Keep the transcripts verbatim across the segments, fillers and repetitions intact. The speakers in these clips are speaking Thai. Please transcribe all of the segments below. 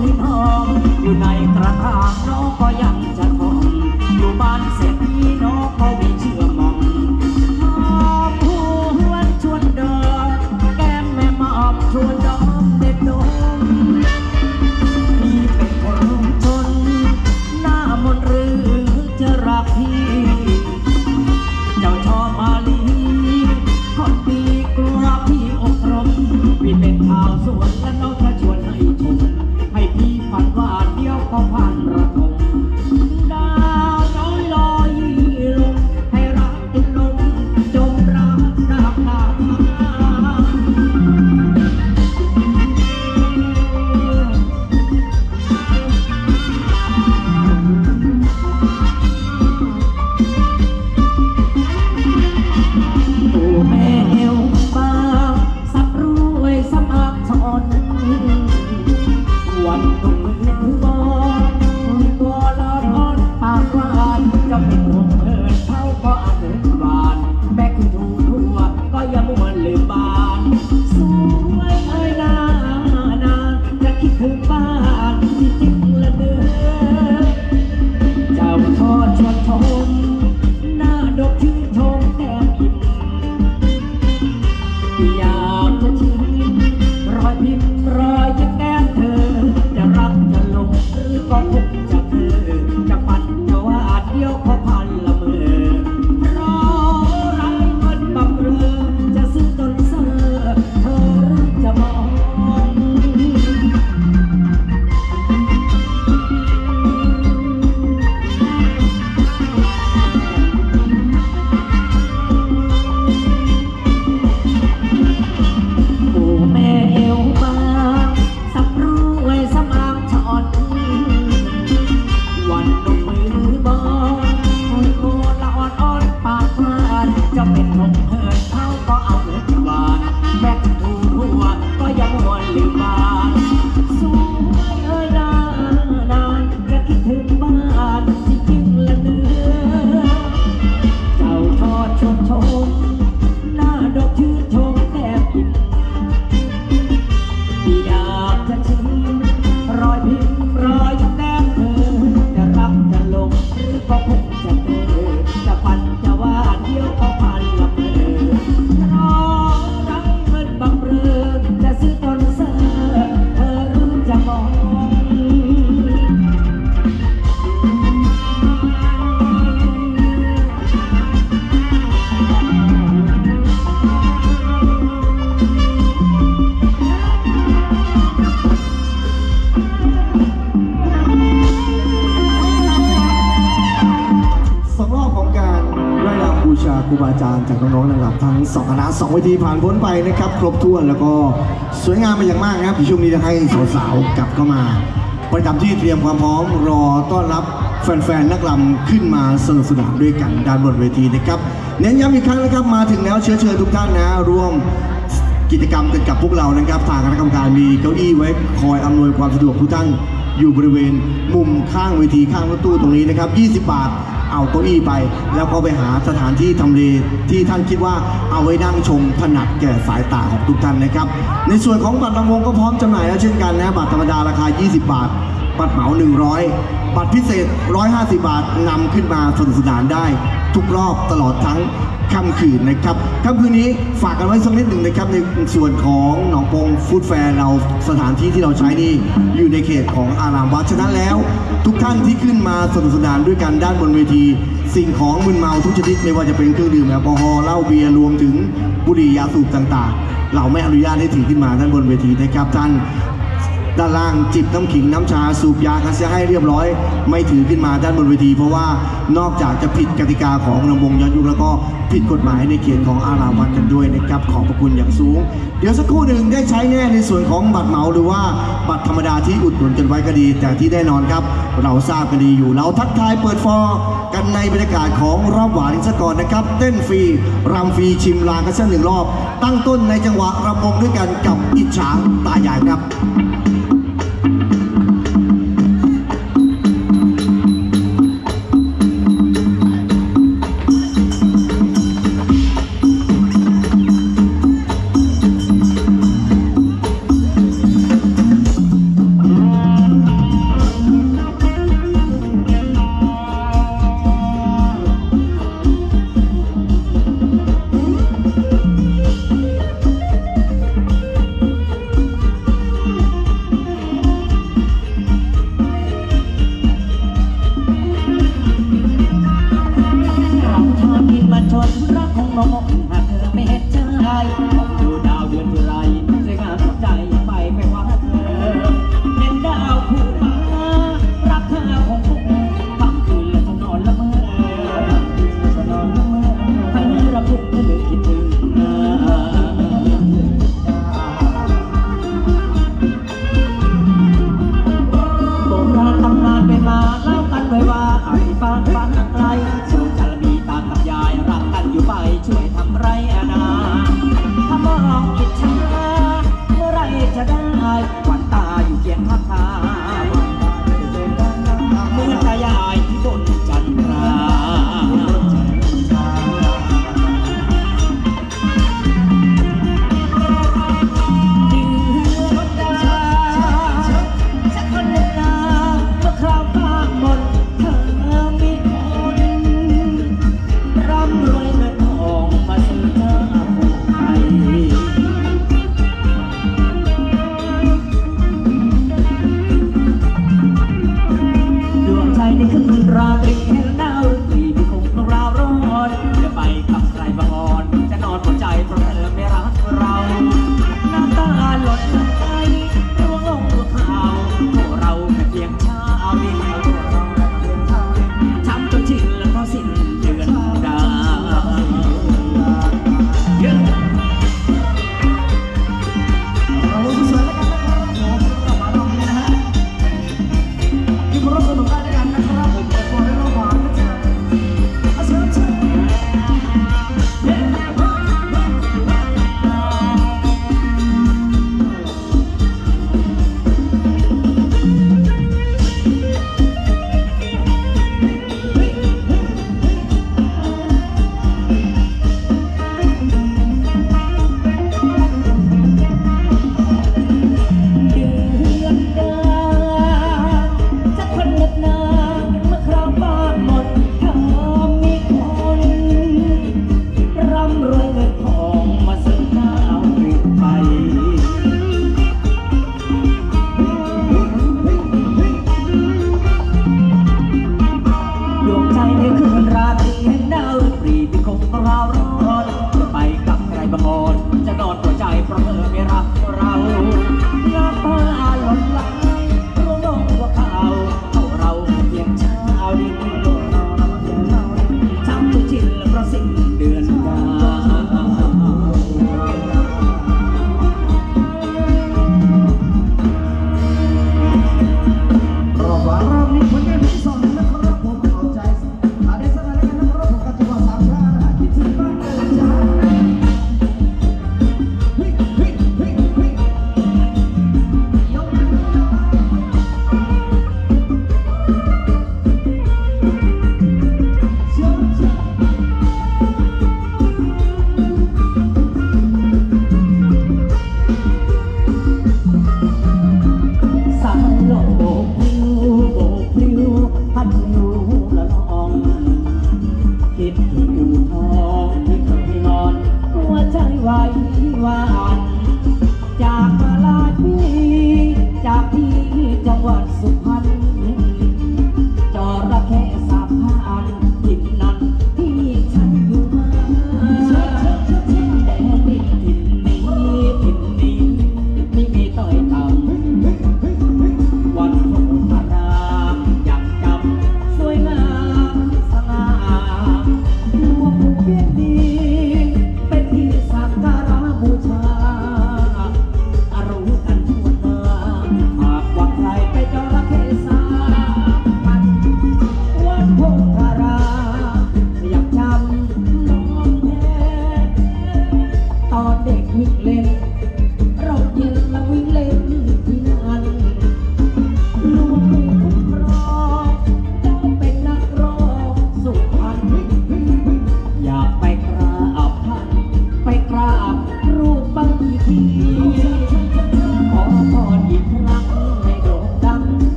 ถุยทองอยู่ในกระถางน้องก็ยังจะคงอยู่บ้านเศรษฐีน้องก็มีเชื่อมองหอมหวนชวนเดินแก้มแม่หมอบชวนดมเด็ดดมพี่เป็นคนจนหน้ามนต์หรือจะรักพี่เจ้าชอบมาลีคนดีกลัวพี่อกรมพี่เป็นชาวสวนและน้องจะชวนให้ชมให้พี่ฝันว่าเดี๋ยวก็ผ่านระทมดาวน้อยลอยลงให้รักจนลงจมรักรักรักครูบาอาจารย์จากน้องๆนะครับทั้งสองคณะสองเวทีผ่านพ้นไปนะครับครบถ้วนแล้วก็สวยงามไปอย่างมากนะครับช่วงนี้จะให้สาวๆกลับเข้ามาประจำที่เตรียมความพร้อมรอต้อนรับแฟนๆนักรำขึ้นมาสนุกสนานด้วยกันด้านบนเวทีนะครับเน้นย้ำอีกครั้งนะครับมาถึงแล้วเชื้อเชิญทุกท่านนะร่วมกิจกรรมกันกับพวกเรานะครับทางคณะกรรมการมีเก้าอี้ไว้คอยอำนวยความสะดวกทุกท่านอยู่บริเวณมุมข้างเวทีข้างรถตู้ตรงนี้นะครับยี่สิบบาทเอาเก้าอี้ไปแล้วก็ไปหาสถานที่ทำเลที่ท่านคิดว่าเอาไว้นั่งชมถนัดแก่สายตาของทุกท่านนะครับในส่วนของบัตรลำวงก็พร้อมจำหน่ายแล้วเช่นกันนะบัตรธรรมดาราคายี่สิบบาทบัตรเหมาหนึ่งร้อยบัตรพิเศษหนึ่งร้อยห้าสิบบาทนำขึ้นมาสนุกสนานได้ทุกรอบตลอดทั้งค่ำคืนนะครับค่ำคืนนี้ฝากกันไว้สักนิดหนึ่งนะครับในส่วนของหนองปงฟู้ดแฟร์เราสถานที่ที่เราใช้นี่อยู่ในเขตของอารามวัดฉะนั้นแล้วทุกท่านที่ขึ้นมาสนุกสนานด้วยกันด้านบนเวทีสิ่งของมึนเมาทุกชนิดไม่ว่าจะเป็นเครื่องดื่มแอลกอฮอล์เหล้าเบียร์รวมถึงบุหรี่ยาสูบต่างๆเราไม่อนุญาตให้ถือขึ้นมาด้านบนเวทีนะครับท่านด้านล่างจิบน้ำขิงน้ำชาสูบยากันเสียให้เรียบร้อยไม่ถือขึ้นมาด้านบนเวทีเพราะว่านอกจากจะผิดกติกาของลำวงย้อนยุคแล้วก็ผิดกฎหมายในเขียนของอารามวัดกันด้วยนะครับขอบพระคุณอย่างสูงเดี๋ยวสักครู่หนึ่งได้ใช้แน่ในส่วนของบัตรเหมาหรือว่าบัตรธรรมดาที่อุดหนุนกันไว้ก็ดีแต่ที่แน่นอนครับเราทราบกันดีอยู่เราทักทายเปิดฟอกันในบรรยากาศของรอบหวานซะก่อนนะครับเต้นฟรีรำฟรีชิมลางกันสักหนึ่งรอบตั้งต้นในจังหวะรำวงด้วยกันกับอิจฉาตายายครับ Hey, hey, hey, hey.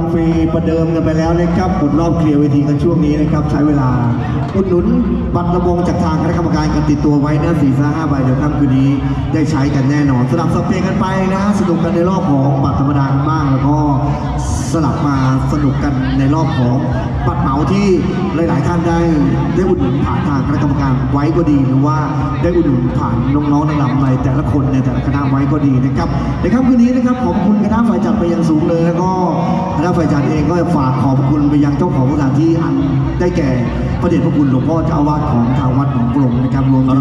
ทำฟรีประเดิมกันไปแล้วนะครับขุดรอบเคลียร์เวทีกันช่วงนี้นะครับใช้เวลาอุดหนุนบัตรระวงจากทางคณะกรรมการกันติดตัวไว้นะสี่ห้าใบเดี๋ยวค่ำคืนนี้ได้ใช้กันแน่นอนสลับสับเปลี่ยนกันไปนะสนุกกันในรอบของบัตรธรรมดาบ้างแล้วก็สลับมาสนุกกันในรอบของบัตรเหมาที่หลายๆท่านได้ได้อุดหนุนผ่านทางคณะกรรมการไว้ก็ดีหรือว่าได้อุดหนุนผ่านน้องๆในลำในแต่ละคนในแต่ละคณะไว้ก็ดีนะครับในค่ำคืนนี้นะครับขอบคุณคณะฝ่ายจัดไปยังสูงเลยแล้วก็คณะฝ่ายจัดเองก็ฝากขอบคุณไปยังเจ้าของสถานที่อันได้แก่พระเดชพระคุณหลวงพ่อเจ้าอาวาสของทางวัดหนองปลงนะครับรวมถึง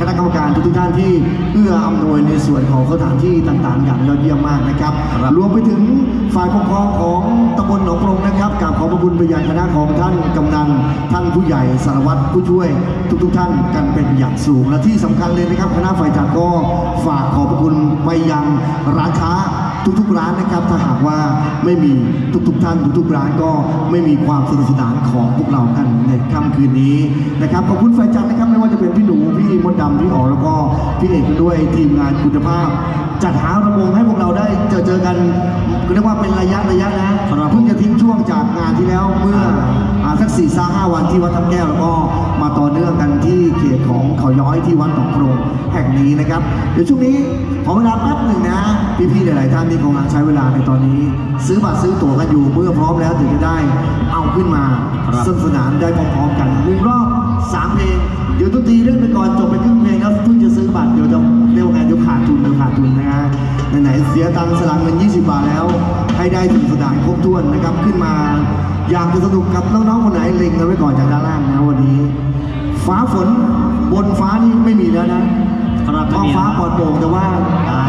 คณะกรรมการทุกท่านที่เอื้ออำนวยในส่วนของสถานที่ต่างๆอย่างยอดเยี่ยมมากนะครับรวมไปถึงฝ่ายปกครองของตำบลหนองปลงนะครับกราบขอบพระคุณไปยังคณะของท่านกำนันท่านผู้ใหญ่สารวัตรผู้ช่วยทุกๆท่านกันเป็นอย่างสูงและที่สำคัญเลยนะครับคณะฝ่ายจัดก็ฝากขอบพระคุณไปยังร้านค้าทุกๆร้านนะครับถ้าหากว่าไม่มีทุกๆท่านทุกๆร้านก็ไม่มีความสนุกสนานของพวกเรากันในค่ำคืนนี้นะครับขอบคุณฝ่ายจัดนะครับไม่ว่าจะเป็นพี่หนูพี่มดดำพี่อ๋อแล้วก็พี่เอกด้วยทีมงานคุณภาพจัดหาระวงให้พวกเราได้เจอเจอกันก็เรียกว่าเป็นระยะระยะนะเพิ่งจะทิ้งช่วงจากงานที่แล้วเมื่อสักสี่สามห้าวันที่วัดทับแก้วแล้วก็มาต่อเนื่องกันที่เขตของเขาย้อยที่วัดหนองปลงแห่งนี้นะครับเดี๋ยวช่วงนี้ขอเวลาแป๊บหนึ่งนะพี่ๆหลายๆท่านที่กำลังใช้เวลาในตอนนี้ซื้อบัตรซื้อตั๋วกันอยู่เมื่อพร้อมแล้วถึงจะได้เอาขึ้นมาสนุกสนานได้พร้อมๆกันหนึ่งรอบสามเพลงเดี๋ยวตุ้ตีเล่นไปก่อนจบไปครึ่งเพลงแล้วเพิ่งจะซื้อบัตรเดี๋ยวจะเร็วไงเดี๋ยวขาดทุนเดี๋ยวขาดทุนนะฮะไหนๆเสียตังค์สลักเงินยี่สิบบาทแล้วให้ได้สนุกสนานครบถ้วนนะครับขึ้นมาอยากจะสนุกกับน้องๆคนไหนเล็งกันไว้ก่อนจากด้านล่างนะวันนี้ฟ้าฝนบนฟ้านี่ไม่มีแล้วนะท้องฟ้าปลอดโปร่งแต่ว่า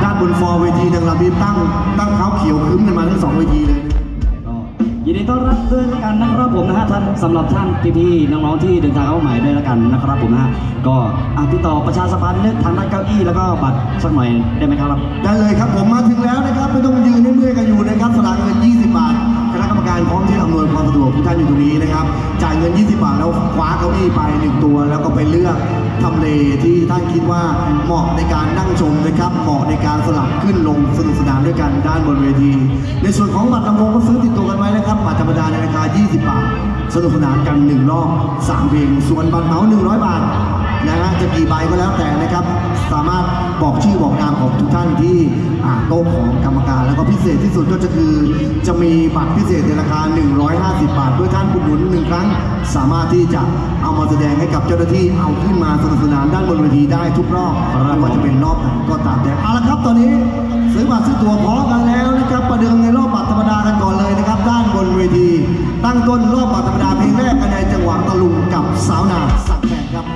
ด้านบนฟอร์เวทีทางระเบียงตั้งตั้งเท้าเขียวคึ้มกันมาทั้งสองเวทีเลยยินดีต้อนรับด้วยกันนะครับผมนะฮะท่านสำหรับท่านพี่ๆน้องๆที่เดินทางเข้าใหม่ด้วยแล้วกันนะครับผมนะฮะก็ติดต่อประชาสัมพันธ์เลือกทางด้านเก้าอี้แล้วก็บัตรสักหน่อยได้ไหมครับได้เลยครับผมมาถึงแล้วนะครับไม่ต้องยืนเมื่อยกันอยู่นะครับสลากเงินยี่สิบบาทคณะกรรมการพร้อมที่อำนวยความสะดวกทุกท่านอยู่ตรงนี้นะครับจ่ายเงินยี่สิบบาทแล้วคว้าเก้าอี้ไปหนึ่งตัวแล้วก็ไปเลือกทำเลที่ท่านคิดว่าเหมาะในการนั่งชมนะครับเหมาะในการสลับขึ้นลงสนุกสนานด้วยกันด้านบนเวทีในส่วนของบัตรลำวงก็ซื้อติดตัวกันไว้นะครับบัตรธรรมดาในราคายี่สิบบาทสนุกสนานกันหนึ่งรอบสามเพลงส่วนบัตรเหมาหนึ่งร้อยบาทนะฮะจะกี่ใบก็แล้วแต่นะครับสามารถบอกชื่อบอกนามของทุกท่านที่โต๊ะของกรรมการแล้วก็พิเศษที่สุดก็จะคือจะมีบัตรพิเศษในราคาหนึ่งร้อยห้าสิบบาทด้วยท่านผู้หนุนหนึ่งครั้งสามารถที่จะเอามาแสดงให้กับเจ้าหน้าที่เอาขึ้นมาสนุกสนานด้านบนเวทีได้ทุกรอบไม่ว่าจะเป็นรอบไหนก็ตามแต่เอาละครับตอนนี้ซื้อบัตรซื้อตั๋วพร้อมกันแล้วนะครับประเดิมในรอบบัตรธรรมดากันก่อนเลยนะครับด้านบนเวทีตั้งต้นรอบบัตรธรรมดาเพลงแรกในจังหวะตะลุงกับสาวนาสักแผ่นครับ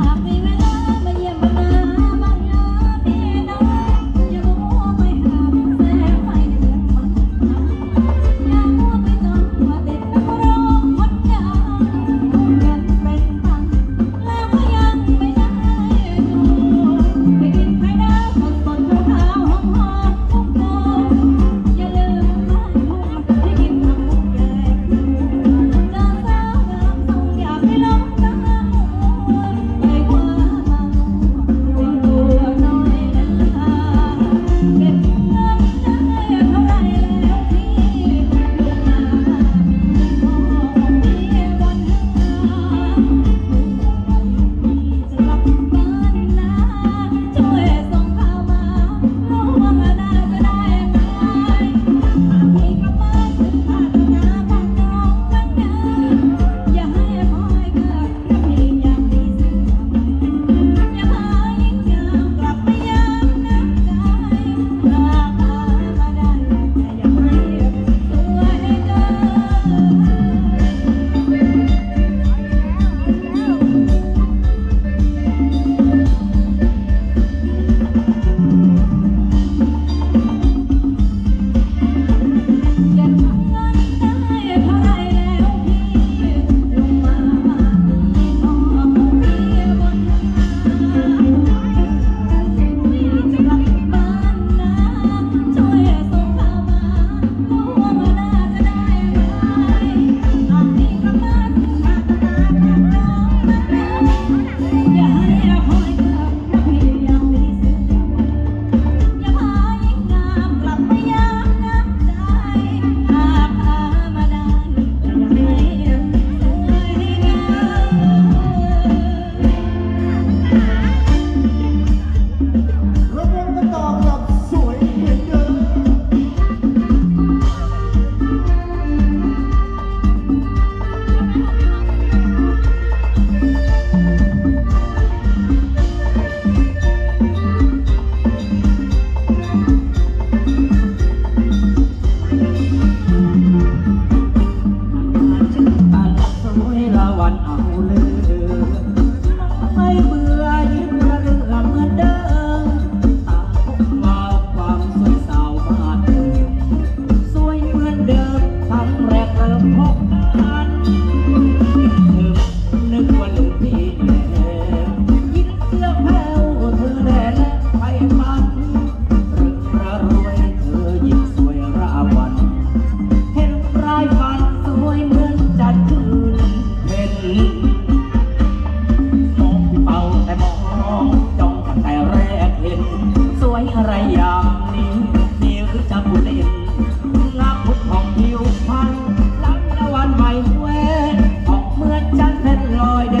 Oh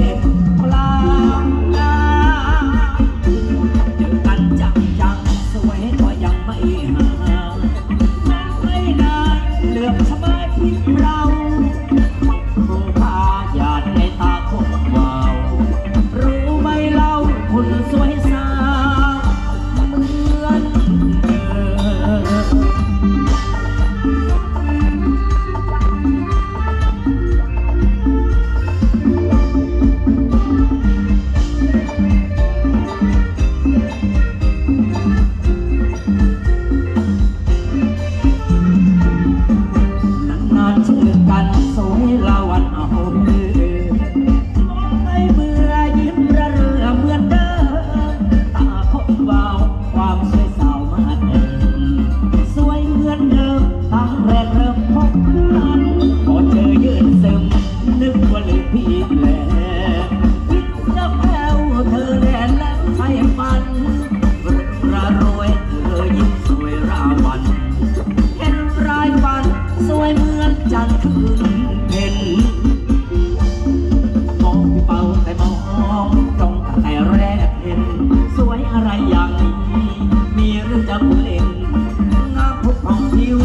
วยอะไรอย่างนี้มีหรือจะเล่นงาพุทธของผิว